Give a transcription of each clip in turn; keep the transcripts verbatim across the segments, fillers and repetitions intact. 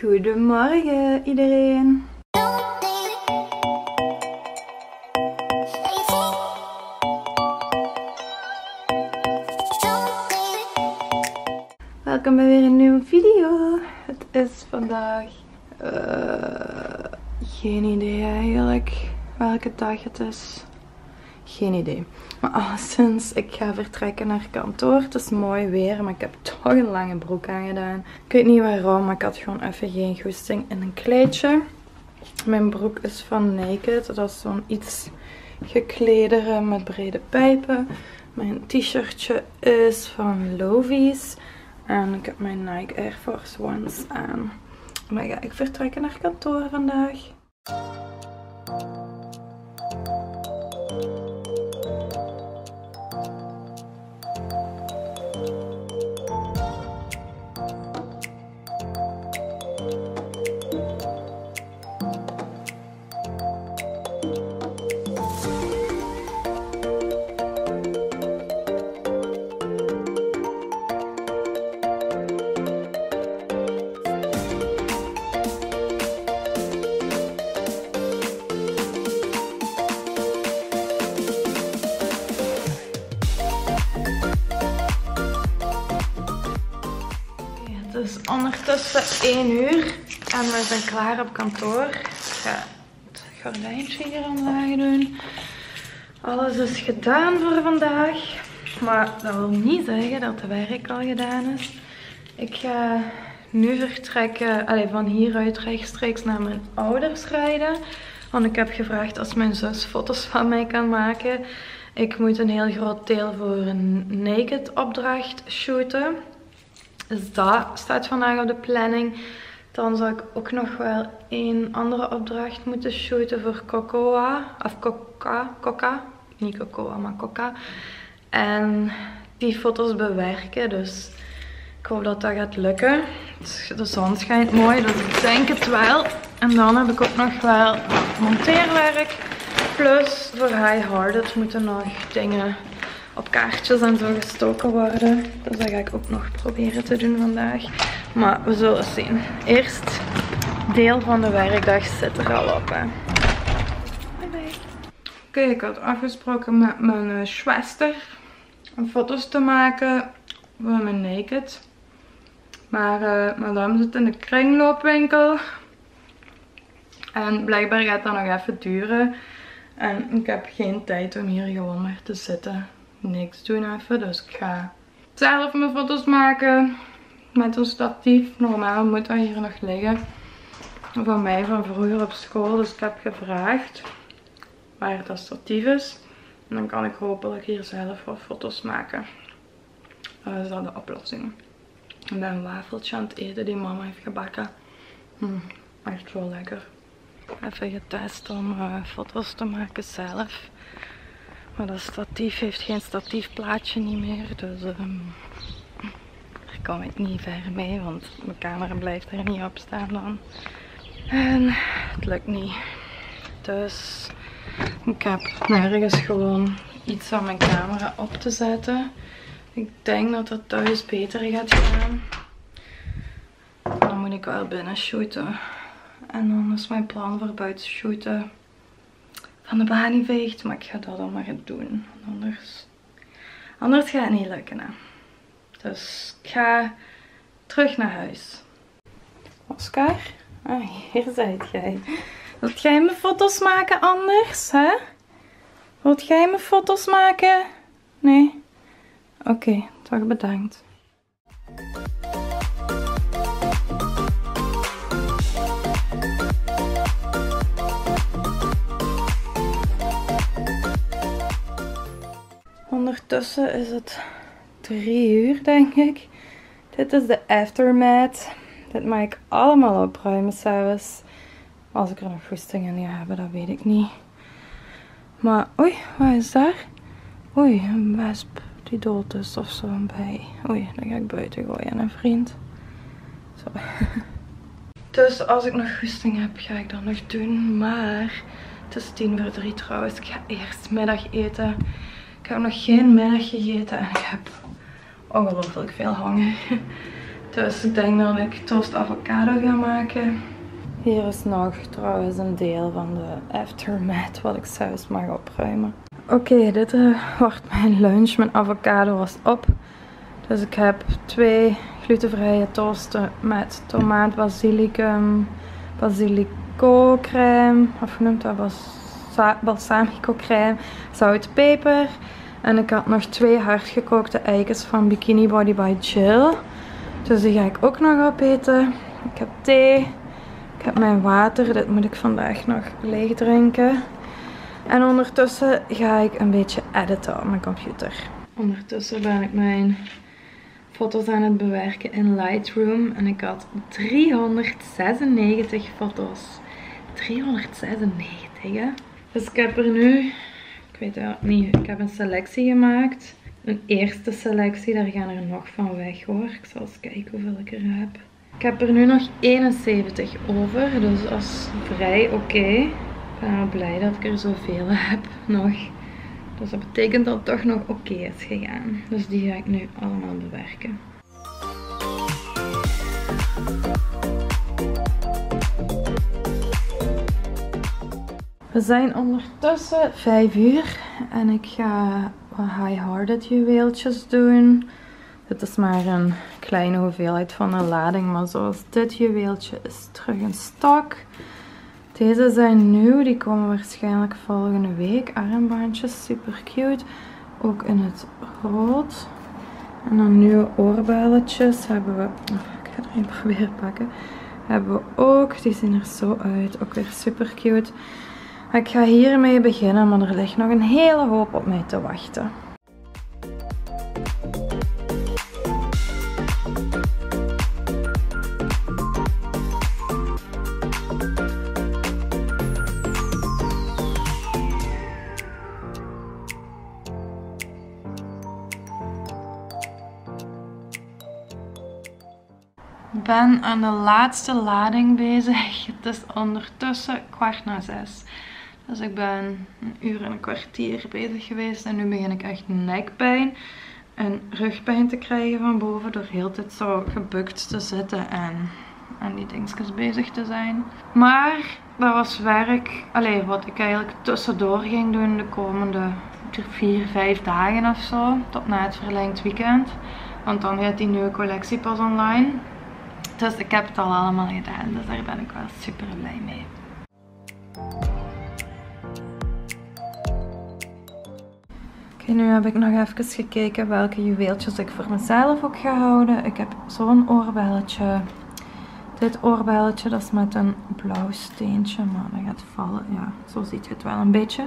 Goedemorgen iedereen. Welkom bij weer een nieuwe video. Het is vandaag uh, geen idee eigenlijk welke dag het is. Geen idee. Maar alleszins, ik ga vertrekken naar kantoor. Het is mooi weer, maar ik heb toch een lange broek aangedaan. Ik weet niet waarom, maar ik had gewoon even geen goesting in een kleedje. Mijn broek is van Naked. Dat is zo'n iets gekledere met brede pijpen. Mijn t-shirtje is van Lovies. En ik heb mijn Nike Air Force Ones aan. Maar ga ik vertrekken naar kantoor vandaag. Het is ondertussen één uur en we zijn klaar op kantoor. Ik ga het gordijntje hier omlaag doen. Alles is gedaan voor vandaag. Maar dat wil niet zeggen dat het werk al gedaan is. Ik ga nu vertrekken, allez, van hieruit rechtstreeks naar mijn ouders rijden. Want ik heb gevraagd als mijn zus foto's van mij kan maken. Ik moet een heel groot deel voor een Naked opdracht shooten. Dus dat staat vandaag op de planning. Dan zal ik ook nog wel een andere opdracht moeten shooten voor Coca. Of Coca, Coca. Niet Coca, maar Coca. En die foto's bewerken. Dus ik hoop dat dat gaat lukken. De zon schijnt mooi, dus ik denk het wel. En dan heb ik ook nog wel monteerwerk. Plus voor High Hearted moeten nog dingen op kaartjes en zo gestoken worden. Dus dat ga ik ook nog proberen te doen vandaag. Maar we zullen zien. Eerst deel van de werkdag zit er al op. Hè. Bye bye. Oké, okay, ik had afgesproken met mijn uh, schwester om foto's te maken voor mijn Naked. Maar uh, madame zit in de kringloopwinkel. En blijkbaar gaat dat nog even duren. En ik heb geen tijd om hier gewoon maar te zitten. Niks doen even, dus ik ga zelf mijn foto's maken met een statief. Normaal moet dat hier nog liggen van mij van vroeger op school, dus ik heb gevraagd waar dat statief is en dan kan ik hopelijk hier zelf wat foto's maken. Dat is dan de oplossing. Ik ben een wafeltje aan het eten die mama heeft gebakken. Hm, echt wel lekker. Even getest om uh, foto's te maken zelf. Maar dat statief heeft geen statiefplaatje niet meer, dus um, daar kom ik niet ver mee, want mijn camera blijft er niet op staan dan. En het lukt niet. Dus ik heb nergens gewoon iets aan mijn camera op te zetten. Ik denk dat dat thuis beter gaat gaan. Dan moet ik wel binnen shooten. En dan is mijn plan voor buiten shooten van de baan niet veegt, maar ik ga dat dan maar doen. Anders, anders gaat het niet lukken. Hè. Dus ik ga terug naar huis. Oscar, ah, hier zijt jij. Wilt jij me foto's maken anders? Hè? Wilt jij me foto's maken? Nee? Oké, okay, toch bedankt. Ondertussen is het drie uur, denk ik. Dit is de aftermath. Dit mag ik allemaal opruimen s'avonds. Als ik er nog goesting in ga hebben, dat weet ik niet. Maar, oei, wat is daar? Oei, een wesp die dood is of zo, een bij. Oei, dat ga ik buiten gooien, een vriend. Zo. Dus als ik nog goesting heb, ga ik dat nog doen. Maar het is tien voor drie trouwens. Ik ga eerst middag eten. Ik heb nog geen middag gegeten en ik heb ongelooflijk veel honger. Dus ik denk dat ik toast avocado ga maken. Hier is nog trouwens een deel van de aftermath wat ik zelfs mag opruimen. Oké, okay, dit uh, wordt mijn lunch. Mijn avocado was op. Dus ik heb twee glutenvrije toasten met tomaat, basilicum, basilico crème, of hoe noemt dat, Balsa balsamico crème, zout, peper. En ik had nog twee hardgekookte eikens van Bikini Body by Jill. Dus die ga ik ook nog opeten. Ik heb thee. Ik heb mijn water. Dit moet ik vandaag nog leeg drinken. En ondertussen ga ik een beetje editen op mijn computer. Ondertussen ben ik mijn foto's aan het bewerken in Lightroom. En ik had driehonderdzesennegentig foto's. driehonderdzesennegentig, hè? Dus ik heb er nu... Ik weet het niet. Ik heb een selectie gemaakt. Een eerste selectie. Daar gaan er nog van weg, hoor. Ik zal eens kijken hoeveel ik er heb. Ik heb er nu nog eenenzeventig over. Dus dat is vrij oké. Okay. Ik ben wel blij dat ik er zoveel heb nog. Dus dat betekent dat het toch nog oké okay is gegaan. Dus die ga ik nu allemaal bewerken. We zijn ondertussen vijf uur en ik ga wat High Hearted juweeltjes doen. Dit is maar een kleine hoeveelheid van een lading, maar zoals dit juweeltje is terug in stok. Deze zijn nieuw, die komen waarschijnlijk volgende week. Armbandjes, super cute. Ook in het rood. En dan nieuwe oorbelletjes hebben we... Oh, ik ga er een proberen pakken. Hebben we ook, die zien er zo uit. Ook weer super cute. Ik ga hiermee beginnen, maar er ligt nog een hele hoop op mij te wachten. Ik ben aan de laatste lading bezig. Het is ondertussen kwart na zes. Dus ik ben een uur en een kwartier bezig geweest. En nu begin ik echt nekpijn en rugpijn te krijgen van boven. Door heel de tijd zo gebukt te zitten en aan die dingetjes bezig te zijn. Maar dat was werk. Allee, wat ik eigenlijk tussendoor ging doen de komende vier, vijf dagen of zo. Tot na het verlengd weekend. Want dan gaat die nieuwe collectie pas online. Dus ik heb het al allemaal gedaan. Dus daar ben ik wel super blij mee. En nu heb ik nog even gekeken welke juweeltjes ik voor mezelf ook ga houden. Ik heb zo'n oorbelletje. Dit oorbelletje, dat is met een blauw steentje. Maar dat gaat vallen. Ja, zo ziet je het wel een beetje.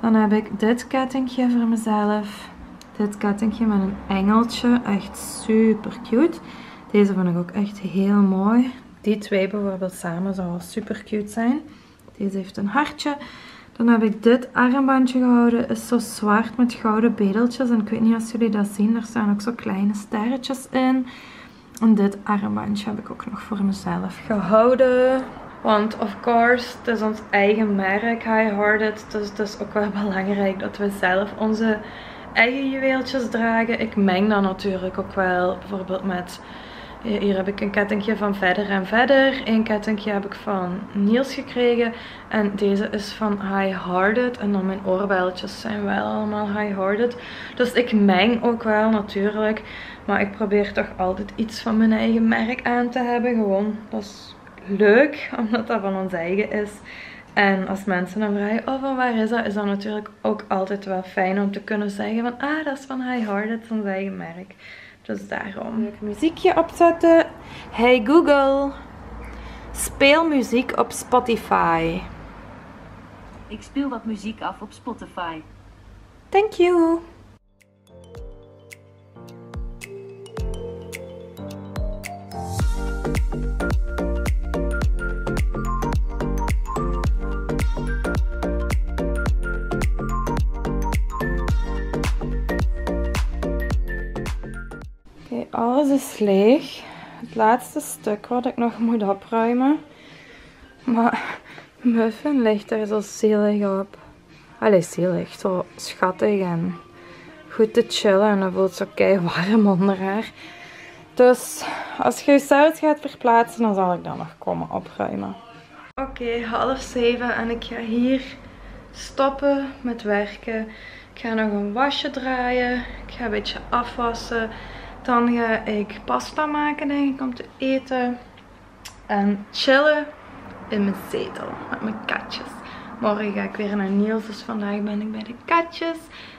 Dan heb ik dit kettingje voor mezelf. Dit kettingje met een engeltje. Echt super cute. Deze vond ik ook echt heel mooi. Die twee bijvoorbeeld samen zou wel super cute zijn. Deze heeft een hartje. Dan heb ik dit armbandje gehouden. Is zo zwart met gouden bedeltjes. En ik weet niet of jullie dat zien. Er staan ook zo kleine sterretjes in. En dit armbandje heb ik ook nog voor mezelf gehouden. Want of course, het is ons eigen merk, High Hearted. Dus het is ook wel belangrijk dat we zelf onze eigen juweeltjes dragen. Ik meng dat natuurlijk ook wel. Bijvoorbeeld met... Hier heb ik een kettingje van Verder en Verder. Een kettingje heb ik van Niels gekregen. En deze is van High Hearted. En dan mijn oorbelletjes zijn wel allemaal High Hearted. Dus ik meng ook wel natuurlijk. Maar ik probeer toch altijd iets van mijn eigen merk aan te hebben. Gewoon, dat is leuk. Omdat dat van ons eigen is. En als mensen dan vragen, oh van waar is dat? Is dat natuurlijk ook altijd wel fijn om te kunnen zeggen van, ah dat is van High Hearted, van zijn eigen merk. Dus daarom. Een leuk muziekje opzetten. Hey Google, speel muziek op Spotify. Ik speel wat muziek af op Spotify. Thank you. Alles is leeg. Het laatste stuk wat ik nog moet opruimen. Maar Muffin ligt er zo zielig op. Allee, zielig. Zo schattig en goed te chillen. En dat voelt zo kei warm onder haar. Dus als je je zout gaat verplaatsen, dan zal ik dat nog komen opruimen. Oké, okay, half zeven en ik ga hier stoppen met werken. Ik ga nog een wasje draaien. Ik ga een beetje afwassen. Dan ga ik pasta maken, denk ik, om te eten. En chillen in mijn zetel met mijn katjes. Morgen ga ik weer naar Niels, dus vandaag ben ik bij de katjes.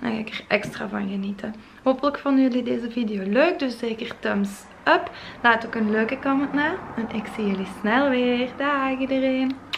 En dan ga ik er extra van genieten. Hopelijk vonden jullie deze video leuk, dus zeker thumbs up. Laat ook een leuke comment na. En ik zie jullie snel weer. Dag iedereen!